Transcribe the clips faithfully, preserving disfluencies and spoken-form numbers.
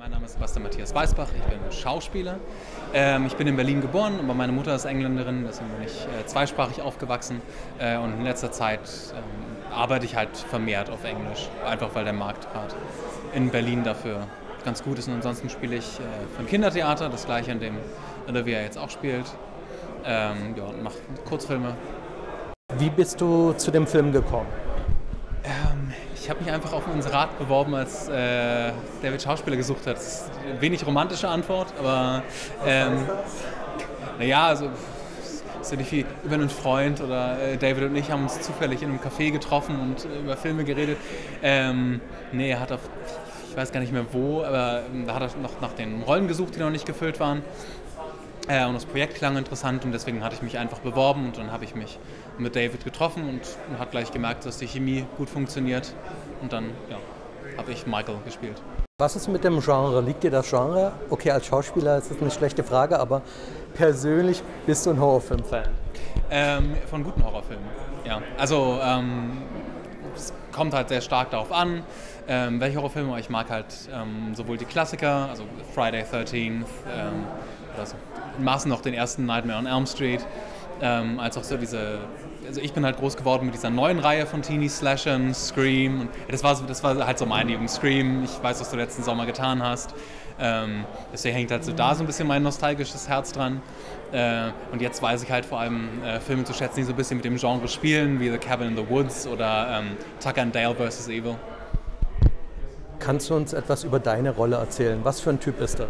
Mein Name ist Sebastian Matthias Weißbach, ich bin Schauspieler. Ähm, ich bin in Berlin geboren, aber meine Mutter ist Engländerin, deswegen bin ich äh, zweisprachig aufgewachsen. Äh, und in letzter Zeit ähm, arbeite ich halt vermehrt auf Englisch, einfach weil der Markt gerade in Berlin dafür ganz gut ist. Und ansonsten spiele ich äh, für ein Kindertheater, das gleiche, in dem Olivia jetzt auch spielt. Ähm, ja, und mache Kurzfilme. Wie bist du zu dem Film gekommen? Ähm, ich habe mich einfach auf ein Inserat beworben, als äh, David Schauspieler gesucht hat. Das ist eine wenig romantische Antwort, aber ähm, naja, also so nicht viel über einen Freund oder äh, David und ich haben uns zufällig in einem Café getroffen und äh, über Filme geredet. Ähm, nee, er hat auf, ich weiß gar nicht mehr wo, aber da hat er noch nach den Rollen gesucht, die noch nicht gefüllt waren. Äh, und das Projekt klang interessant und deswegen hatte ich mich einfach beworben und dann habe ich mich mit David getroffen und hat gleich gemerkt, dass die Chemie gut funktioniert und dann ja, habe ich Michael gespielt. Was ist mit dem Genre? Liegt dir das Genre? Okay, als Schauspieler ist das eine schlechte Frage, aber persönlich bist du ein Horrorfilm-Fan? Ähm, von guten Horrorfilmen, ja. Also ähm, es kommt halt sehr stark darauf an, ähm, welche Horrorfilme. Ich mag halt ähm, sowohl die Klassiker, also Friday the thirteenth, ähm, oder so. In Maßen noch den ersten Nightmare on Elm Street, ähm, als auch so diese, also ich bin halt groß geworden mit dieser neuen Reihe von Teenie-Slashern, Scream, und das war, so, das war halt so meine Jugend, Scream, ich weiß, was du letzten Sommer getan hast, ähm, deswegen hängt halt so da so ein bisschen mein nostalgisches Herz dran, äh, und jetzt weiß ich halt vor allem äh, Filme zu schätzen, die so ein bisschen mit dem Genre spielen, wie The Cabin in the Woods oder ähm, Tucker and Dale versus. Evil. Kannst du uns etwas über deine Rolle erzählen? Was für ein Typ ist er?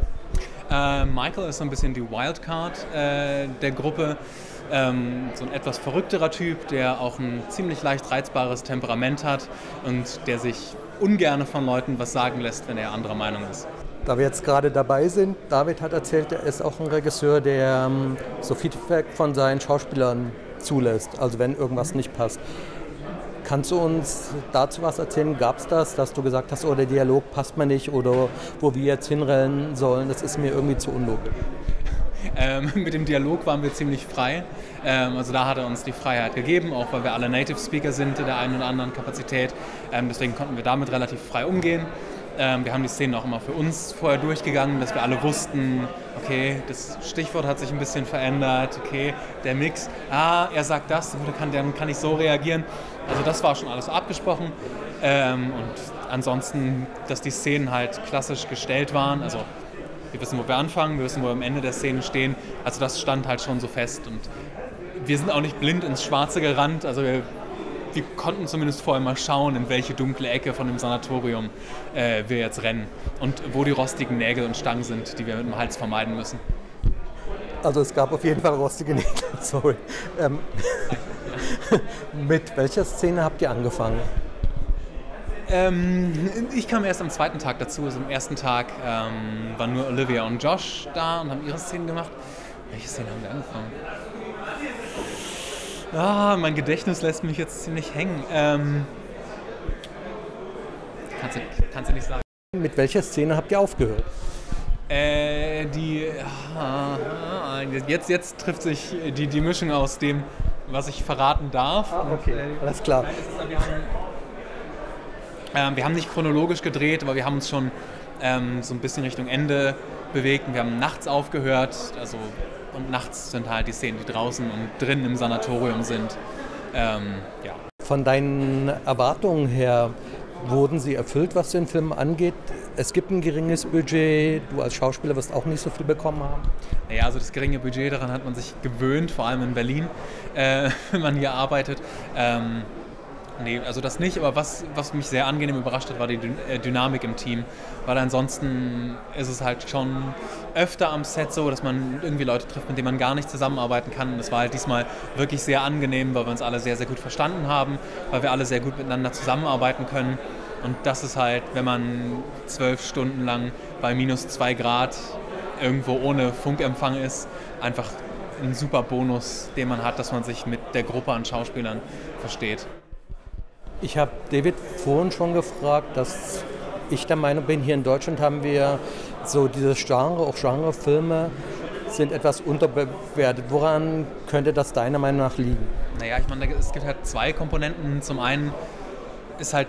Äh, Michael ist so ein bisschen die Wildcard äh, der Gruppe, ähm, so ein etwas verrückterer Typ, der auch ein ziemlich leicht reizbares Temperament hat und der sich ungern von Leuten was sagen lässt, wenn er anderer Meinung ist. Da wir jetzt gerade dabei sind, David hat erzählt, er ist auch ein Regisseur, der ähm, so Feedback von seinen Schauspielern zulässt, also wenn irgendwas nicht passt. Kannst du uns dazu was erzählen? Gab es das, dass du gesagt hast, oh, der Dialog passt mir nicht oder wo wir jetzt hinrennen sollen, das ist mir irgendwie zu unlogisch? Ähm, mit dem Dialog waren wir ziemlich frei. Ähm, also da hat er uns die Freiheit gegeben, auch weil wir alle Native Speaker sind in der einen oder anderen Kapazität. Ähm, deswegen konnten wir damit relativ frei umgehen. Ähm, wir haben die Szenen auch immer für uns vorher durchgegangen, dass wir alle wussten, okay, das Stichwort hat sich ein bisschen verändert, okay, der Mix, ah, er sagt das, dann kann, dann kann ich so reagieren. Also das war schon alles abgesprochen, ähm, und ansonsten, dass die Szenen halt klassisch gestellt waren, also wir wissen, wo wir anfangen, wir wissen, wo wir am Ende der Szene stehen, also das stand halt schon so fest und wir sind auch nicht blind ins Schwarze gerannt, also wir, wir konnten zumindest vorher mal schauen, in welche dunkle Ecke von dem Sanatorium äh, wir jetzt rennen und wo die rostigen Nägel und Stangen sind, die wir mit dem Hals vermeiden müssen. Also es gab auf jeden Fall rostige Nägel, sorry. Ähm. Mit welcher Szene habt ihr angefangen? Ähm, ich kam erst am zweiten Tag dazu. Also am ersten Tag ähm, waren nur Olivia und Josh da und haben ihre Szenen gemacht. Welche Szene haben wir angefangen? Ah, mein Gedächtnis lässt mich jetzt ziemlich hängen. Ähm, kannst du, kannst du nicht sagen. Mit welcher Szene habt ihr aufgehört? Äh, die... Ah, jetzt, jetzt trifft sich die, die Mischung aus dem... was ich verraten darf. Ah, okay, und, äh, alles klar. Wir haben, äh, wir haben nicht chronologisch gedreht, aber wir haben uns schon ähm, so ein bisschen Richtung Ende bewegt. Und wir haben nachts aufgehört, also und nachts sind halt die Szenen, die draußen und drinnen im Sanatorium sind. Ähm, ja. Von deinen Erwartungen her, wurden sie erfüllt, was den Film angeht? Es gibt ein geringes Budget, du als Schauspieler wirst auch nicht so viel bekommen haben. Naja, also das geringe Budget, daran hat man sich gewöhnt, vor allem in Berlin, äh, wenn man hier arbeitet. Ähm, nee, also das nicht, aber was, was mich sehr angenehm überrascht hat, war die Dü äh, Dynamik im Team. Weil ansonsten ist es halt schon öfter am Set so, dass man irgendwie Leute trifft, mit denen man gar nicht zusammenarbeiten kann. Und das war halt diesmal wirklich sehr angenehm, weil wir uns alle sehr, sehr gut verstanden haben, weil wir alle sehr gut miteinander zusammenarbeiten können. Und das ist halt, wenn man zwölf Stunden lang bei minus zwei Grad irgendwo ohne Funkempfang ist, einfach ein super Bonus, den man hat, dass man sich mit der Gruppe an Schauspielern versteht. Ich habe David vorhin schon gefragt, dass ich der Meinung bin, hier in Deutschland haben wir so dieses Genre, auch Genrefilme sind etwas unterbewertet. Woran könnte das deiner Meinung nach liegen? Naja, ich meine, es gibt halt zwei Komponenten. Zum einen ist halt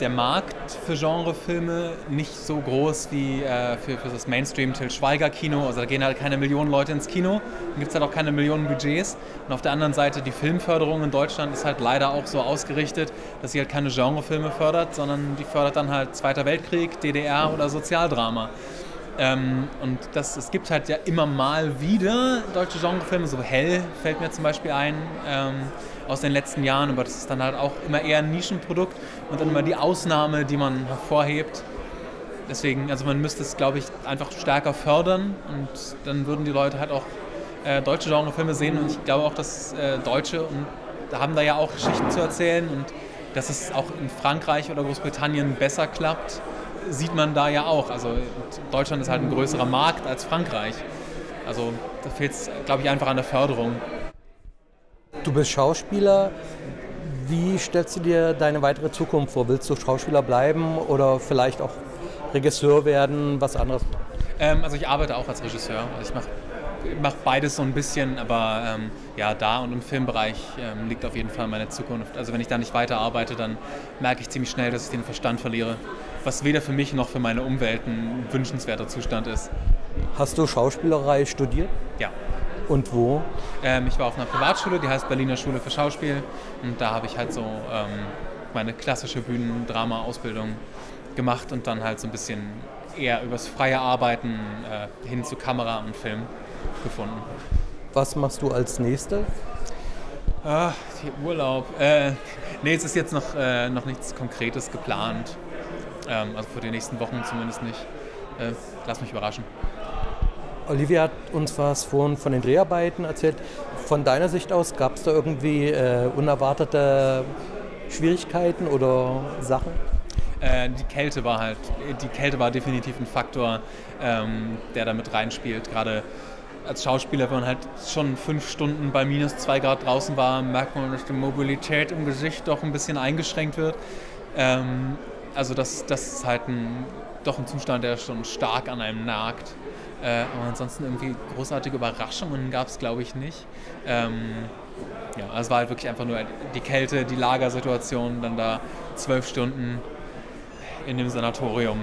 der Markt für Genrefilme nicht so groß wie äh, für, für das Mainstream-Til Schweiger-Kino. Also da gehen halt keine Millionen Leute ins Kino, dann gibt es halt auch keine Millionen Budgets. Und auf der anderen Seite, die Filmförderung in Deutschland ist halt leider auch so ausgerichtet, dass sie halt keine Genrefilme fördert, sondern die fördert dann halt Zweiter Weltkrieg, D D R oder Sozialdrama. Ähm, und das, es gibt halt ja immer mal wieder deutsche Genrefilme, so Hell fällt mir zum Beispiel ein, ähm, aus den letzten Jahren, aber das ist dann halt auch immer eher ein Nischenprodukt und dann immer die Ausnahme, die man hervorhebt. Deswegen, also man müsste es, glaube ich, einfach stärker fördern und dann würden die Leute halt auch äh, deutsche Genrefilme sehen und ich glaube auch, dass äh, Deutsche und haben da ja auch Geschichten zu erzählen und dass es auch in Frankreich oder Großbritannien besser klappt, sieht man da ja auch. Also Deutschland ist halt ein größerer Markt als Frankreich. Also da fehlt es, glaube ich, einfach an der Förderung. Du bist Schauspieler. Wie stellst du dir deine weitere Zukunft vor? Willst du Schauspieler bleiben oder vielleicht auch Regisseur werden, was anderes? Ähm, also ich arbeite auch als Regisseur. Also ich mache mach beides so ein bisschen, aber ähm, ja, da und im Filmbereich ähm, liegt auf jeden Fall meine Zukunft. Also wenn ich da nicht weiterarbeite, dann merke ich ziemlich schnell, dass ich den Verstand verliere, was weder für mich noch für meine Umwelt ein wünschenswerter Zustand ist. Hast du Schauspielerei studiert? Ja. Und wo? Ähm, ich war auf einer Privatschule, die heißt Berliner Schule für Schauspiel. Und da habe ich halt so ähm, meine klassische Bühnendrama-Ausbildung gemacht und dann halt so ein bisschen eher übers freie Arbeiten äh, hin zu Kamera und Film gefunden. Was machst du als nächstes? Ach, die Urlaub. Äh, nee, es ist jetzt noch, äh, noch nichts Konkretes geplant. Ähm, also für die nächsten Wochen zumindest nicht. Äh, lass mich überraschen. Olivia hat uns was vorhin von den Dreharbeiten erzählt. Von deiner Sicht aus, gab es da irgendwie äh, unerwartete Schwierigkeiten oder Sachen? Äh, die Kälte war halt, die Kälte war definitiv ein Faktor, ähm, der da mit reinspielt. Gerade als Schauspieler, wenn man halt schon fünf Stunden bei minus zwei Grad draußen war, merkt man, dass die Mobilität im Gesicht doch ein bisschen eingeschränkt wird. Ähm, also das, das ist halt ein, doch ein Zustand, der schon stark an einem nagt. Äh, aber ansonsten irgendwie großartige Überraschungen gab es, glaube ich, nicht. Ähm, ja, es war halt wirklich einfach nur die Kälte, die Lagersituation, dann da zwölf Stunden in dem Sanatorium.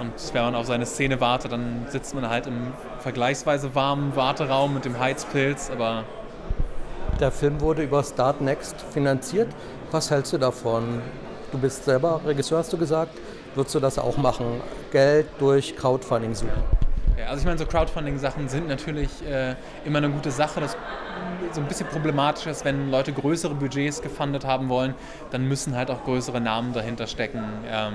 Und wenn man auf seine Szene wartet, dann sitzt man halt im vergleichsweise warmen Warteraum mit dem Heizpilz, aber... Der Film wurde über Start Next finanziert. Was hältst du davon? Du bist selber Regisseur, hast du gesagt. Würdest du das auch machen? Geld durch Crowdfunding suchen? Ja, also ich meine, so Crowdfunding-Sachen sind natürlich äh, immer eine gute Sache. Das so ein bisschen problematisch ist, wenn Leute größere Budgets gefundet haben wollen, dann müssen halt auch größere Namen dahinter stecken. Ähm,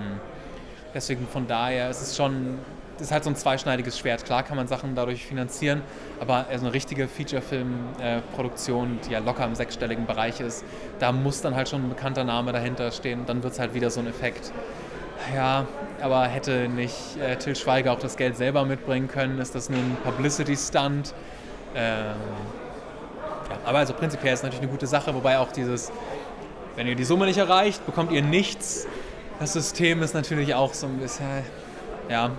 deswegen von daher ist es schon, ist halt so ein zweischneidiges Schwert. Klar kann man Sachen dadurch finanzieren, aber also eine richtige Feature-Film-Produktion, die ja locker im sechsstelligen Bereich ist, da muss dann halt schon ein bekannter Name dahinter stehen. Dann wird es halt wieder so ein Effekt. Ja, aber hätte nicht äh, Til Schweiger auch das Geld selber mitbringen können? Ist das nur ein Publicity-Stunt? Ähm, ja, aber also prinzipiell ist es natürlich eine gute Sache, wobei auch dieses, wenn ihr die Summe nicht erreicht, bekommt ihr nichts. Das System ist natürlich auch so ein bisschen, ja,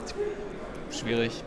schwierig.